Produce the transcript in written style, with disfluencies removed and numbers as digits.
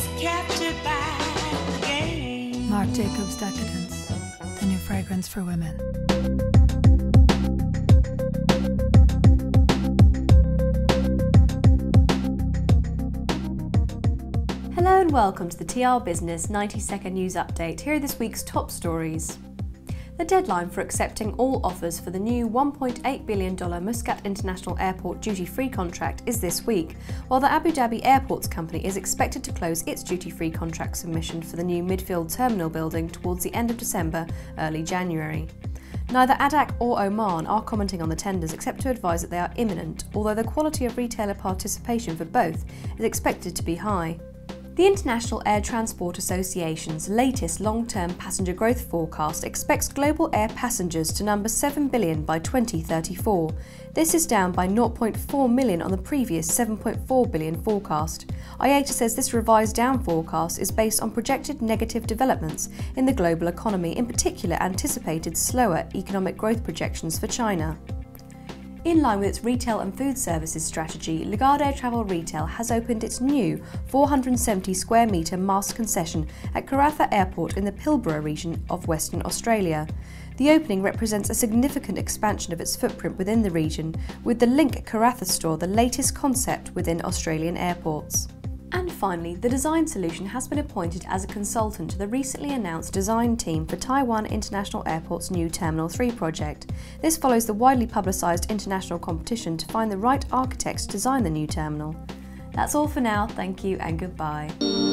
gets captured by the game. Marc Jacobs Decadence, the new fragrance for women. Hello and welcome to the TR Business 90-second news update. Here are this week's top stories. The deadline for accepting all offers for the new $1.8 billion Muscat International Airport duty-free contract is this week, while the Abu Dhabi Airports Company is expected to close its duty-free contract submission for the new midfield terminal building towards the end of December, early January. Neither ADAC or Oman are commenting on the tenders except to advise that they are imminent, although the quality of retailer participation for both is expected to be high. The International Air Transport Association's latest long-term passenger growth forecast expects global air passengers to number 7 billion by 2034. This is down by 0.4 million on the previous 7.4 billion forecast. IATA says this revised down forecast is based on projected negative developments in the global economy, in particular anticipated slower economic growth projections for China. In line with its retail and food services strategy, Lagardère Travel Retail has opened its new 470-square-metre master concession at Karratha Airport in the Pilbara region of Western Australia. The opening represents a significant expansion of its footprint within the region, with the Link Karratha Store the latest concept within Australian airports. And finally, the Design Solution has been appointed as a consultant to the recently announced design team for Taiwan International Airport's new Terminal 3 project. This follows the widely publicised international competition to find the right architects to design the new terminal. That's all for now, thank you and goodbye.